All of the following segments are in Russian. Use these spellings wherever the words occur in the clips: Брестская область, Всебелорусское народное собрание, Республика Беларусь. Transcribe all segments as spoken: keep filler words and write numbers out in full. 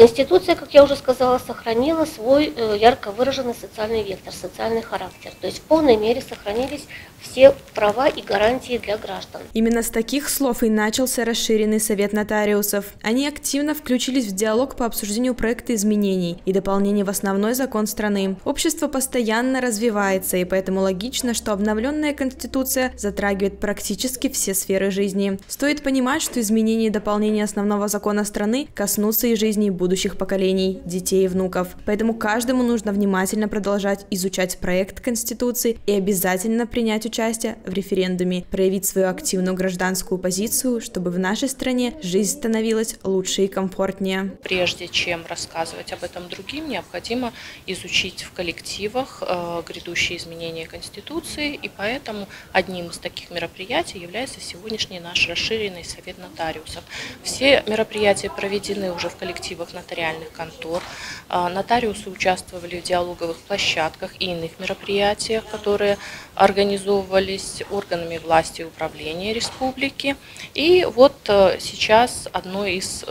Конституция, как я уже сказала, сохранила свой ярко выраженный социальный вектор, социальный характер. То есть в полной мере сохранились все права и гарантии для граждан. Именно с таких слов и начался расширенный совет нотариусов. Они активно включились в диалог по обсуждению проекта изменений и дополнений в основной закон страны. Общество постоянно развивается, и поэтому логично, что обновленная Конституция затрагивает практически все сферы жизни. Стоит понимать, что изменения и дополнения основного закона страны коснутся и жизни будущего. будущих поколений, детей и внуков. Поэтому каждому нужно внимательно продолжать изучать проект Конституции и обязательно принять участие в референдуме, проявить свою активную гражданскую позицию, чтобы в нашей стране жизнь становилась лучше и комфортнее. Прежде чем рассказывать об этом другим, необходимо изучить в коллективах э, грядущие изменения Конституции, и поэтому одним из таких мероприятий является сегодняшний наш расширенный совет нотариусов. Все мероприятия проведены уже в коллективах нотариальных контор. Нотариусы участвовали в диалоговых площадках и иных мероприятиях, которые организовывались органами власти и управления республики. И вот сейчас одно из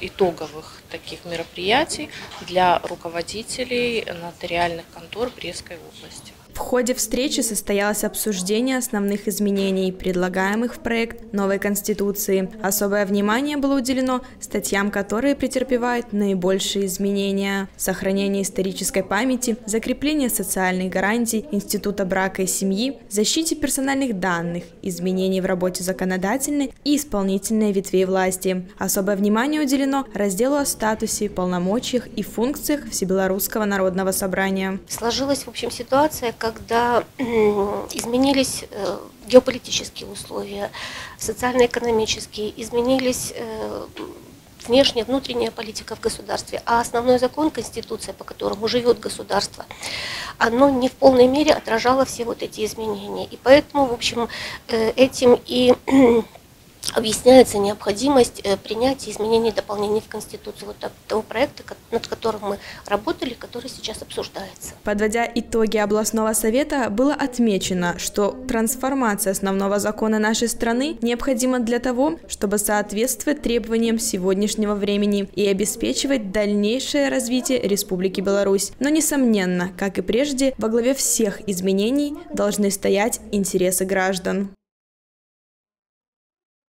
итоговых таких мероприятий для руководителей нотариальных контор Брестской области. В ходе встречи состоялось обсуждение основных изменений, предлагаемых в проект новой Конституции. Особое внимание было уделено статьям, которые претерпевают наибольшие изменения. Сохранение исторической памяти, закрепление социальных гарантий, института брака и семьи, защите персональных данных, изменений в работе законодательной и исполнительной ветвей власти. Особое внимание уделено разделу о статусе, полномочиях и функциях Всебелорусского народного собрания. Сложилась, в общем, ситуация, когда изменились геополитические условия, социально-экономические, изменились внешняя, внутренняя политика в государстве, а основной закон, Конституция, по которому живет государство, оно не в полной мере отражало все вот эти изменения. И поэтому, в общем, этим и объясняется необходимость принятия изменений и дополнений в Конституцию вот того проекта, над которым мы работали, который сейчас обсуждается. Подводя итоги областного совета, было отмечено, что трансформация основного закона нашей страны необходима для того, чтобы соответствовать требованиям сегодняшнего времени и обеспечивать дальнейшее развитие Республики Беларусь. Но, несомненно, как и прежде, во главе всех изменений должны стоять интересы граждан.